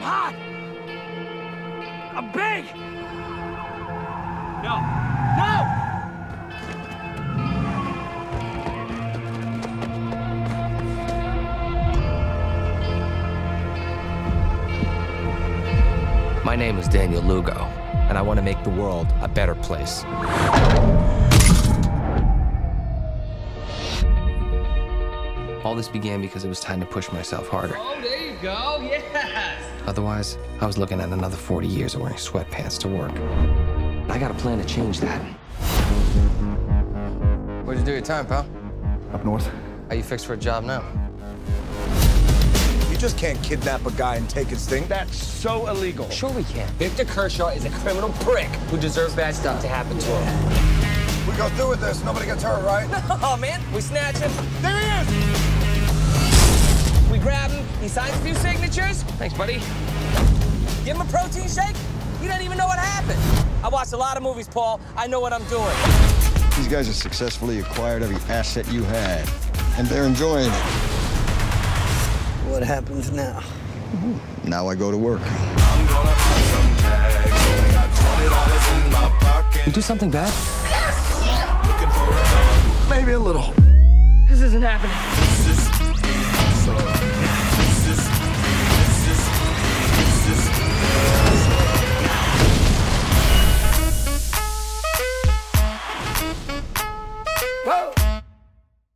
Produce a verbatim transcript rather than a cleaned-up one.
I'm hot. I'm big. No. No! My name is Daniel Lugo, and I want to make the world a better place. All this began because it was time to push myself harder. Oh, there you go, yes! Otherwise, I was looking at another forty years of wearing sweatpants to work. I got a plan to change that. Where'd you do your time, pal? Up north. Are you fixed for a job now? You just can't kidnap a guy and take his thing. That's so illegal. Sure we can. Victor Kershaw is a criminal prick who deserves bad stuff to happen to him. We go through with this, nobody gets hurt, right? No, man. We snatch him. There he is! We grab him. He signs a few signatures. Thanks, buddy. Give him a protein shake. He doesn't even know what happened. I watch a lot of movies, Paul. I know what I'm doing. These guys have successfully acquired every asset you had, and they're enjoying it. What happens now? Mm-hmm. Now I go to work. I'm gonna put some tags, only got twenty dollars in my pocket. You do something bad? Yes! Looking for a dog. Maybe a little. This isn't happening.